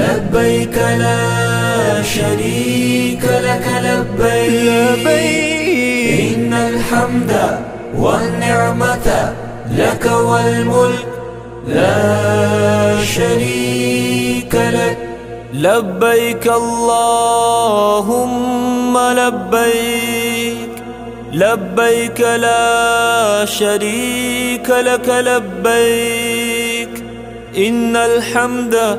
لبيك لا شريك لك لبيك إن الحمد والنعمة لك والملك لا شريك لك لبيك اللهم لبيك لبيك لا شريك لك لبيك إن الحمد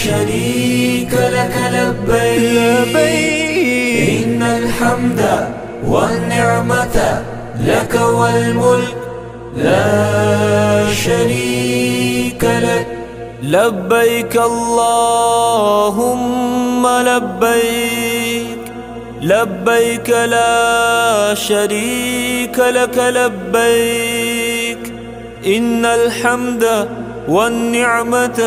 شريك لك لبيك، إن الحمد والنعمة لك والملك لا شريك لك. لبيك اللهم لبيك، لبيك لا شريك لك لبيك، إن الحمد والنعمة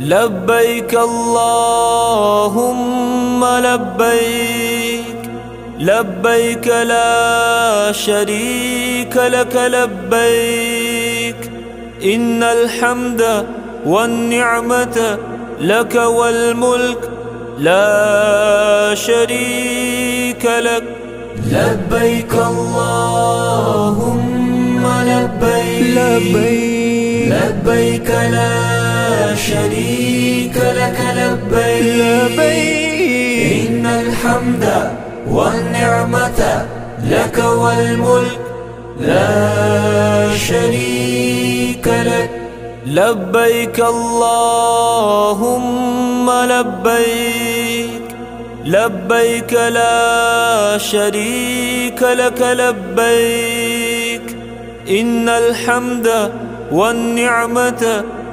لبيك اللهم لبيك، لبيك لا شريك لك لبيك، إن الحمد والنعمة لك والملك لا شريك لك. لبيك اللهم لبيك، لبيك لا شريك لك لبيك، إن الحمد والنعمة لك والملك لا شريك لك. لبيك اللهم لبيك، لبيك لا شريك لك لبيك، إن الحمد والنعمة لك والملك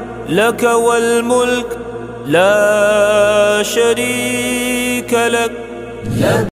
لك والملك لا شريك لك.